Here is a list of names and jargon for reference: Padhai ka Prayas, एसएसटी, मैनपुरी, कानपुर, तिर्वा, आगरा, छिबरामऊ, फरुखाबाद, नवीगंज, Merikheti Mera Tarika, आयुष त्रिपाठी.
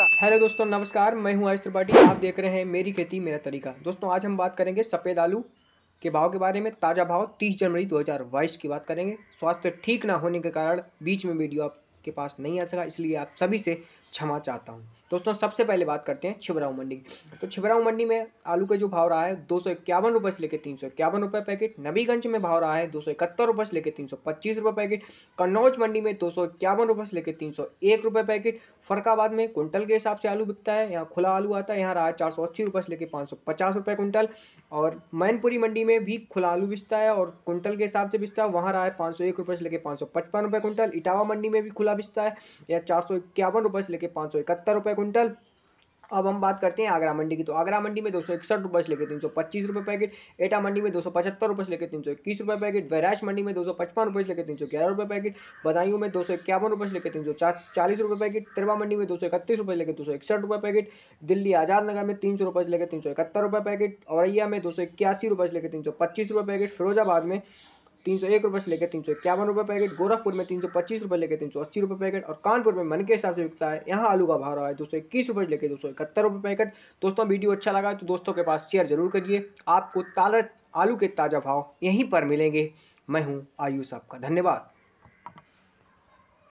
नमस्कार। हेलो दोस्तों, नमस्कार। मैं हूं आयुष त्रिपाठी। आप देख रहे हैं मेरी खेती मेरा तरीका। दोस्तों, आज हम बात करेंगे सफ़ेद आलू के भाव के बारे में। ताज़ा भाव 30 जनवरी 2022 की बात करेंगे। स्वास्थ्य ठीक ना होने के कारण बीच में वीडियो आपके पास नहीं आ सका, इसलिए आप सभी से क्षमा चाहता हूँ। दोस्तों, सबसे पहले बात करते हैं छिबराऊ मंडी की। तो छिबराऊ मंडी में आलू का जो भाव रहा है 251 रुपये से लेकर 351 रुपये पैकेट। नबीगंज में भाव रहा है 271 रुपये से लेकर 325 रुपये पैकेट। कन्नौज मंडी में 251 रुपये से लेकर 301 रुपये पैकेट। फरकाबाद में कुंटल के हिसाब से आलू बिकता है, यहाँ खुला आलू आता है, यहाँ रहा है 480 रुपये से लेकर 550 रुपये कुंटल। और मैनपुरी मंडी में भी खुला आलू बिचता है और कुंटल के हिसाब से बिचता है, वहाँ रहा है 501 रुपये से लेकर 555 रुपये कुंटल। इटावा मंडी में भी खुला बिचता है, यहाँ 451 रुपये से 571 रुपए कुंटल। अब हम बात करते हैं आगरा मंडी की। तो आगरा मंडी में 261 रुपये से लेकर 325 रुपये पैकेट। एटा मंडी में 275 रुपये से लेकर 321 रुपये पैकेट। बैराज मंडी में 255 रुपये से लेकर 311 रुपये पैकेट। बदायूं में 251 रुपये से लेकर 340 रुपये पैकेट। तिर्वा मंडी में 231 रुपये से लेकर 261 रुपये पैकेट। दिल्ली आज़ाद नगर में 300 रुपये से लेकर 371 रुपये पैकेट। औरैया में 281 रुपये से लेकर 325 रुपये पैकेट। फिरोजाबाद में 301 रुपये से लेकर 351 रुपये पैकेट। गोरखपुर में 325 रुपये लेकर 380 रुपये पैकेट। और कानपुर में मन के हिसाब से बिकता है, यहाँ आलू का भाव रहा है 221 रुपये से लेकर 271 रुपये पैकेट। दोस्तों, वीडियो अच्छा लगा तो दोस्तों के पास शेयर जरूर करिए। आपको आलू के ताज़ा भाव यहीं पर मिलेंगे। मैं हूँ आयुष, आपका धन्यवाद।